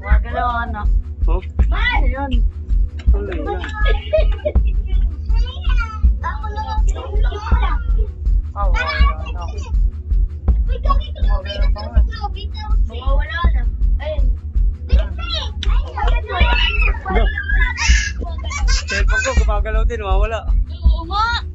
Huwag ganoon, no? Huh? Ano yun? Ano yun? Ako na lang, pinulog ko lang. Oo, ano? Mawawala na. Ayun. Kaya pag ko, gumagalaw din, mawawala. Oo, ma!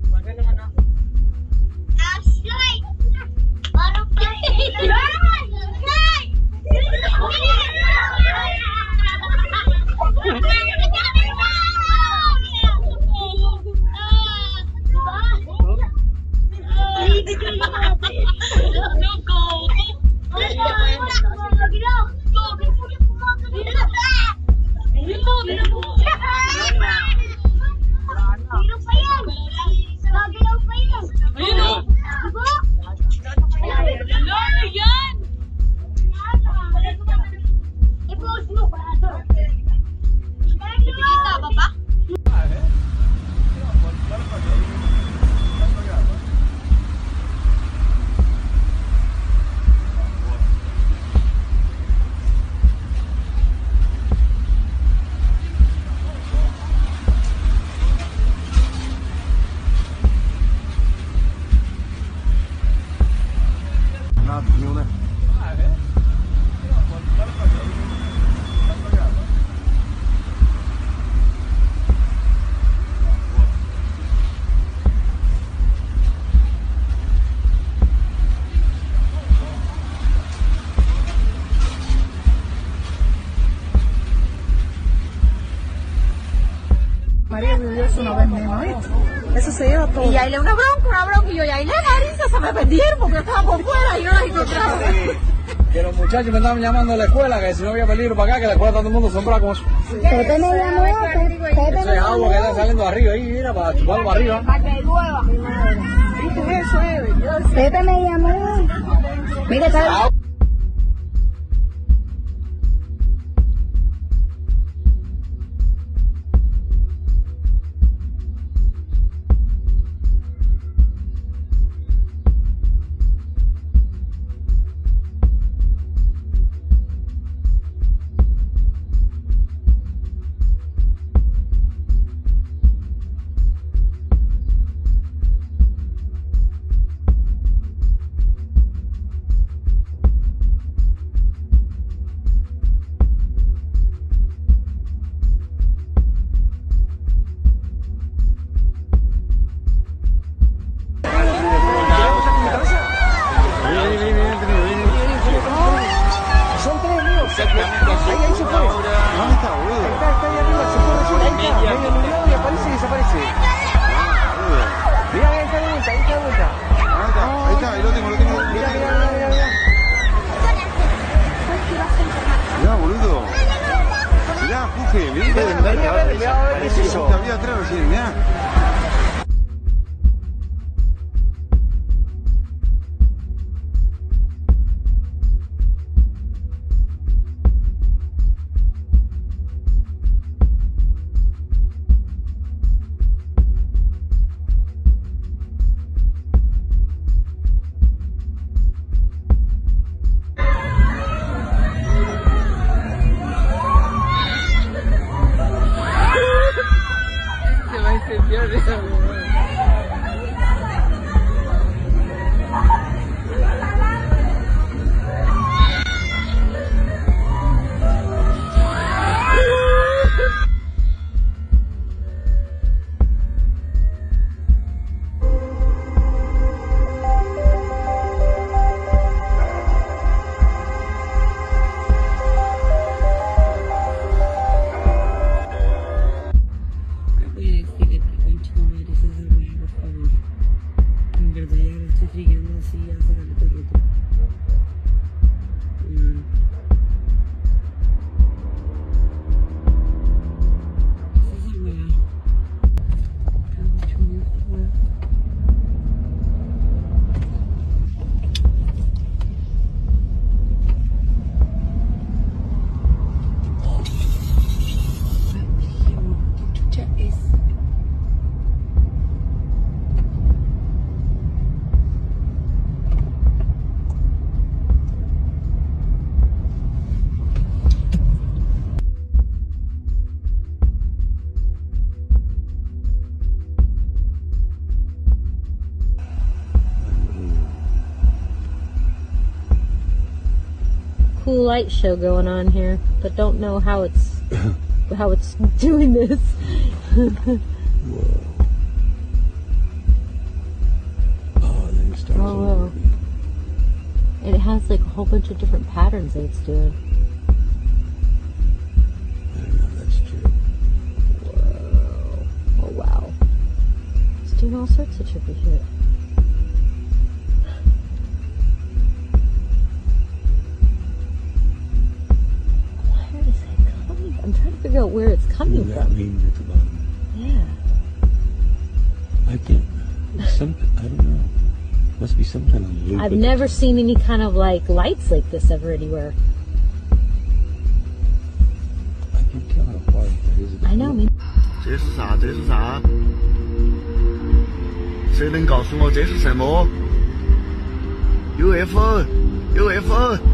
Y ya le una bronca, y yo ya le Marisa, se me perdieron porque estaba por fuera y yo la encontraba. Que los muchachos me estaban llamando a la escuela, que si no había peligro para acá, que la escuela está todo el mundo sombrado como eso. Pero usted no había muerto. Eso es agua que está saliendo arriba ahí, mira, para chuparlo para arriba. Para que llueva. ¿Y tú eso, Eve? Usted te me llamó. Mira, está. Yeah. cool light show going on here, but don't know how it's how it's doing this. Oh, and then it starts it has like a whole bunch of different patterns that it's doing. I don't know if that's true. Wow. Oh wow. It's doing all sorts of trippy shit. I'm trying to figure out where it's coming from. Means at the bottom. Yeah. I can't. I don't know. Must be some kind of loop. I've never seen any kind of like lights like this ever anywhere. I can't tell how far it is. I know. This is what? This is what? Someone tell me this is what? UFO! UFO!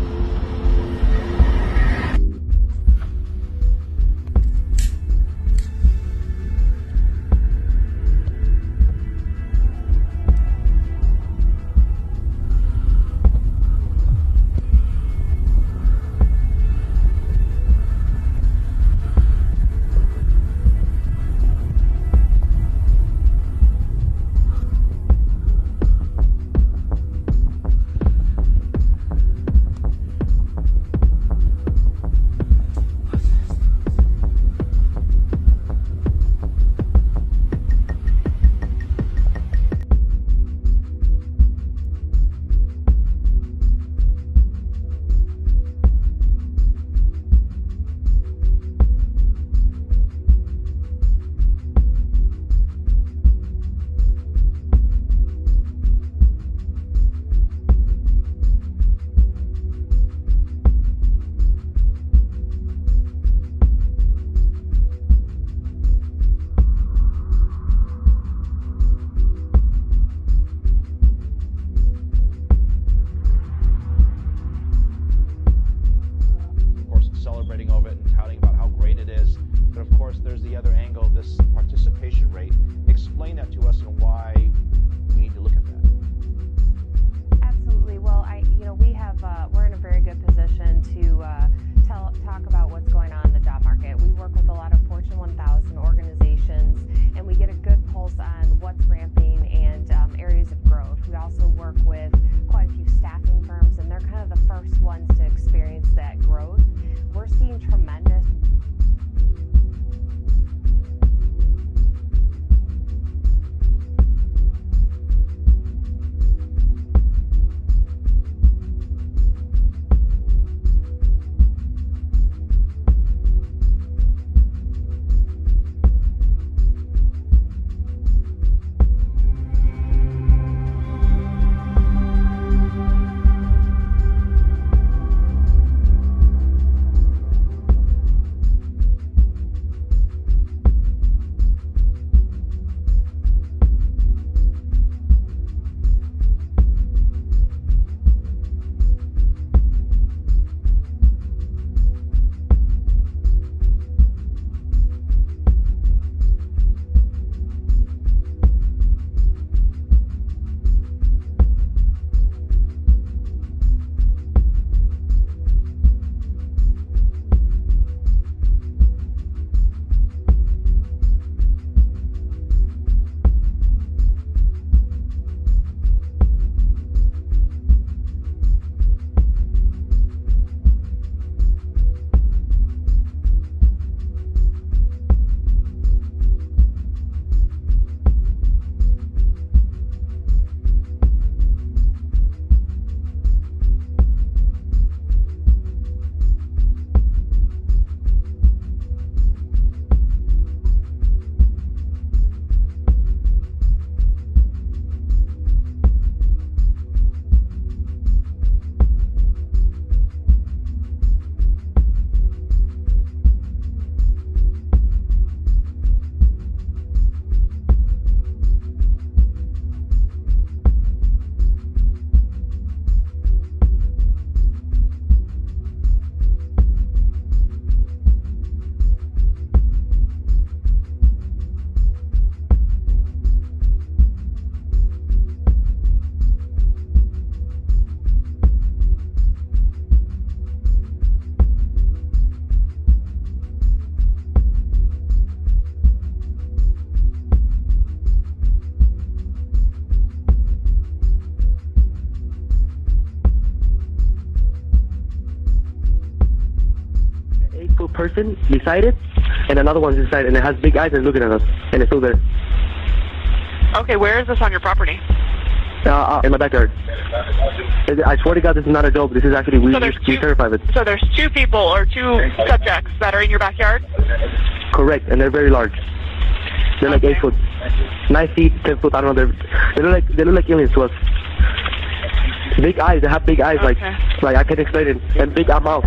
person beside it, and another one's inside, and it has big eyes and looking at us, and it's still there. Okay, where is this on your property? In my backyard. I swear to God, this is not a joke. This is actually, we terrify it. So there's two people or two subjects that are in your backyard? Correct, and they're very large. They're okay. Like 8 foot, 9 feet, 10 foot. I don't know. They look like aliens to us. Big eyes. They have big eyes. Okay. Like I can't explain it. And big mouth.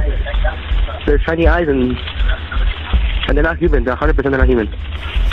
They're shiny eyes, and they're not human. They're 100% not human.